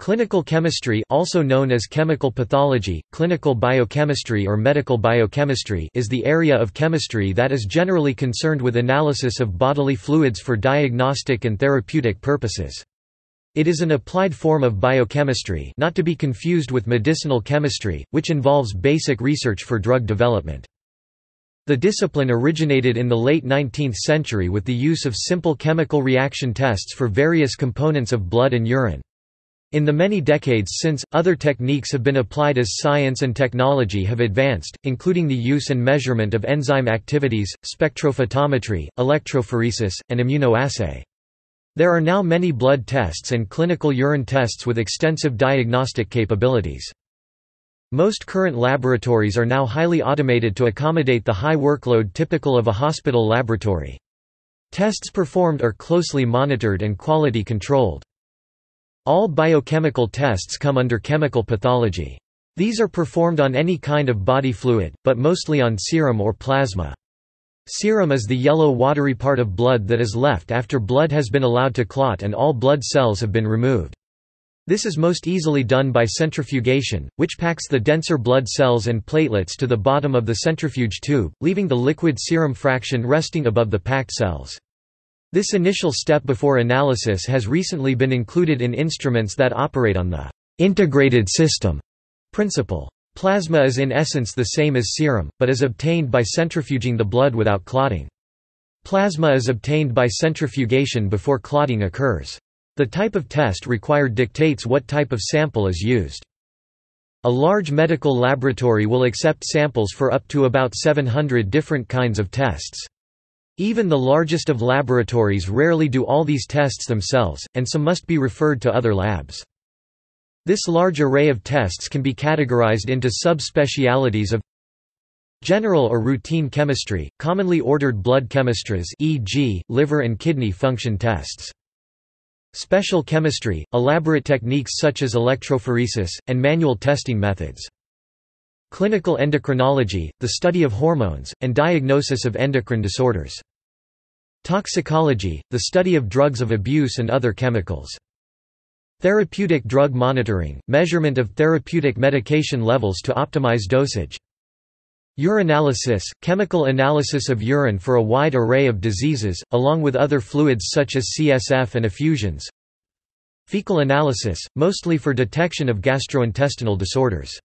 Clinical chemistry, also known as chemical pathology, clinical biochemistry or medical biochemistry, is the area of chemistry that is generally concerned with analysis of bodily fluids for diagnostic and therapeutic purposes. It is an applied form of biochemistry, not to be confused with medicinal chemistry, which involves basic research for drug development. The discipline originated in the late 19th century with the use of simple chemical reaction tests for various components of blood and urine. In the many decades since, other techniques have been applied as science and technology have advanced, including the use and measurement of enzyme activities, spectrophotometry, electrophoresis, and immunoassay. There are now many blood tests and clinical urine tests with extensive diagnostic capabilities. Most current laboratories are now highly automated to accommodate the high workload typical of a hospital laboratory. Tests performed are closely monitored and quality controlled. All biochemical tests come under chemical pathology. These are performed on any kind of body fluid, but mostly on serum or plasma. Serum is the yellow watery part of blood that is left after blood has been allowed to clot and all blood cells have been removed. This is most easily done by centrifugation, which packs the denser blood cells and platelets to the bottom of the centrifuge tube, leaving the liquid serum fraction resting above the packed cells. This initial step before analysis has recently been included in instruments that operate on the integrated system principle. Plasma is in essence the same as serum, but is obtained by centrifuging the blood without clotting. Plasma is obtained by centrifugation before clotting occurs. The type of test required dictates what type of sample is used. A large medical laboratory will accept samples for up to about 700 different kinds of tests. Even the largest of laboratories rarely do all these tests themselves, and some must be referred to other labs. This large array of tests can be categorized into subspecialties of general or routine chemistry, commonly ordered blood chemistries, e.g., liver and kidney function tests. Special chemistry, elaborate techniques such as electrophoresis, and manual testing methods. Clinical endocrinology, the study of hormones, and diagnosis of endocrine disorders. Toxicology, the study of drugs of abuse and other chemicals. Therapeutic drug monitoring, measurement of therapeutic medication levels to optimize dosage. Urinalysis, chemical analysis of urine for a wide array of diseases, along with other fluids such as CSF and effusions. Fecal analysis, mostly for detection of gastrointestinal disorders.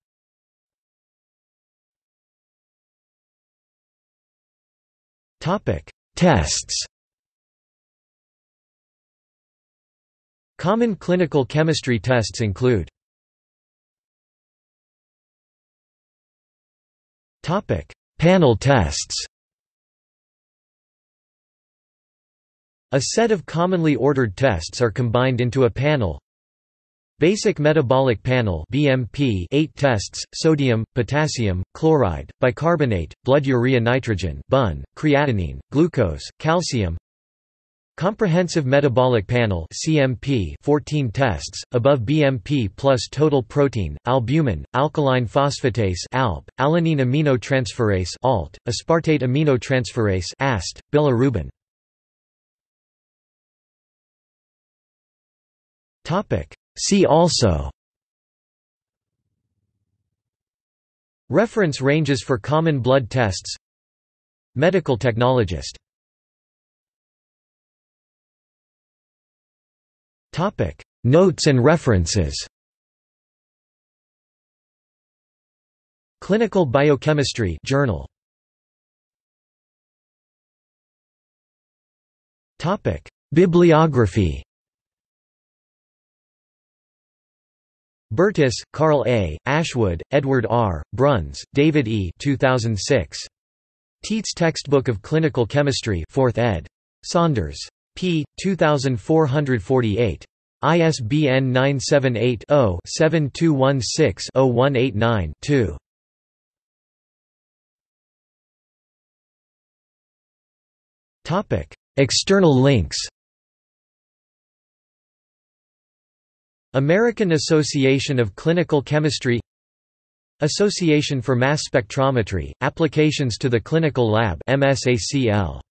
Tests. Common clinical chemistry tests include panel tests. A set of commonly ordered tests are combined into a panel. Basic metabolic panel (BMP), 8 tests: sodium, potassium, chloride, bicarbonate, blood urea nitrogen (BUN), creatinine, glucose, calcium. Comprehensive metabolic panel (CMP), 14 tests: above BMP plus total protein, albumin, alkaline phosphatase (ALP), alanine aminotransferase (ALT), aspartate aminotransferase (AST), bilirubin. Topic. See also: Reference ranges for common blood tests. Medical technologist. Topic: Notes and references. Clinical Biochemistry Journal. Topic: Bibliography. Burtis, Carl A., Ashwood, Edward R., Bruns, David E. 2006. Teats Textbook of Clinical Chemistry 4th ed. Saunders. p. 2448. ISBN 978-0-7216-0189-2. External links. American Association of Clinical Chemistry, Association for Mass Spectrometry, Applications to the Clinical Lab (MSACL).